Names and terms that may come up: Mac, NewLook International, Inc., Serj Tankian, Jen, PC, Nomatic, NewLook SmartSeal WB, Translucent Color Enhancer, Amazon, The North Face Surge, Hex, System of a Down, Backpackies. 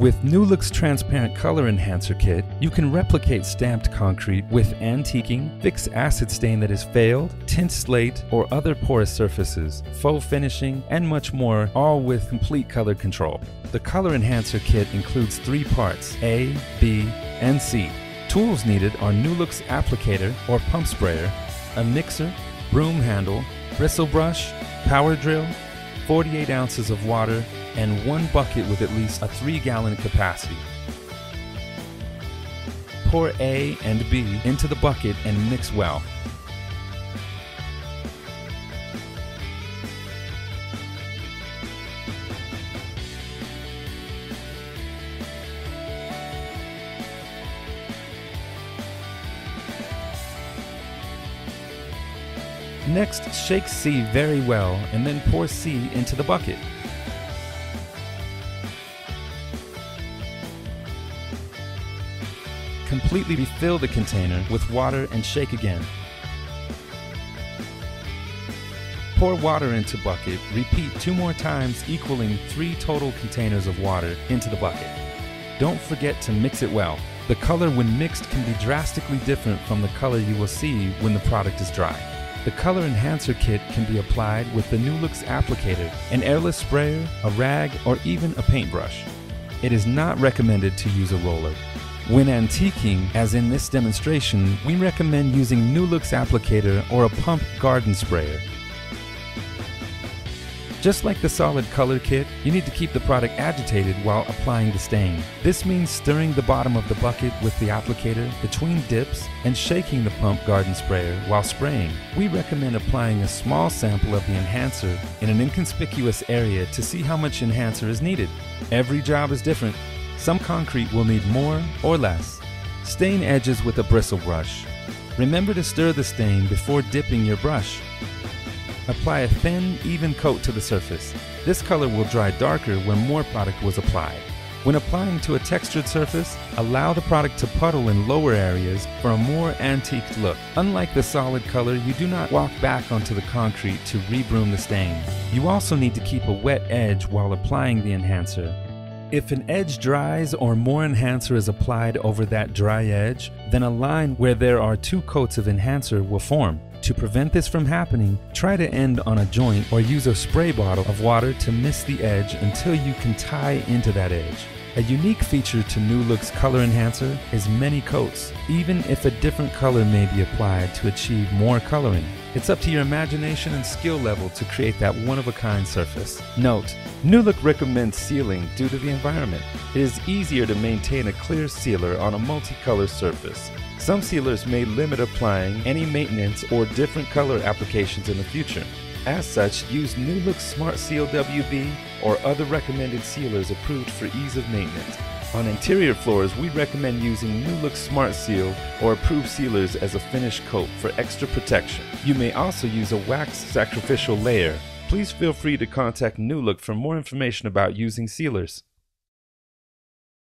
With NewLook's Transparent Color Enhancer Kit, you can replicate stamped concrete with antiquing, fix acid stain that has failed, tint slate or other porous surfaces, faux finishing, and much more, all with complete color control. The Color Enhancer Kit includes three parts, A, B, and C. Tools needed are NewLook's applicator or pump sprayer, a mixer, broom handle, bristle brush, power drill, 48 ounces of water, and one bucket with at least a 3-gallon capacity. Pour A and B into the bucket and mix well. Next, shake C very well and then pour C into the bucket. Completely refill the container with water and shake again. Pour water into bucket, repeat 2 more times, equaling 3 total containers of water into the bucket. Don't forget to mix it well. The color when mixed can be drastically different from the color you will see when the product is dry. The Color Enhancer Kit can be applied with the NewLook's applicator, an airless sprayer, a rag, or even a paintbrush. It is not recommended to use a roller. When antiquing, as in this demonstration, we recommend using NewLook's applicator or a pump garden sprayer. Just like the solid color kit, you need to keep the product agitated while applying the stain. This means stirring the bottom of the bucket with the applicator between dips and shaking the pump garden sprayer while spraying. We recommend applying a small sample of the enhancer in an inconspicuous area to see how much enhancer is needed. Every job is different. Some concrete will need more or less. Stain edges with a bristle brush. Remember to stir the stain before dipping your brush. Apply a thin, even coat to the surface. This color will dry darker when more product was applied. When applying to a textured surface, allow the product to puddle in lower areas for a more antiqued look. Unlike the solid color, you do not walk back onto the concrete to rebroom the stain. You also need to keep a wet edge while applying the enhancer. If an edge dries or more enhancer is applied over that dry edge, then a line where there are 2 coats of enhancer will form. To prevent this from happening, try to end on a joint or use a spray bottle of water to miss the edge until you can tie into that edge. A unique feature to NewLook's Color Enhancer is many coats, even if a different color may be applied to achieve more coloring. It's up to your imagination and skill level to create that one-of-a-kind surface. Note: NewLook recommends sealing due to the environment. It is easier to maintain a clear sealer on a multicolor surface. Some sealers may limit applying any maintenance or different color applications in the future. As such, use NewLook SmartSeal WB or other recommended sealers approved for ease of maintenance. On interior floors, we recommend using NewLook SmartSeal or approved sealers as a finish coat for extra protection. You may also use a wax sacrificial layer. Please feel free to contact NewLook for more information about using sealers.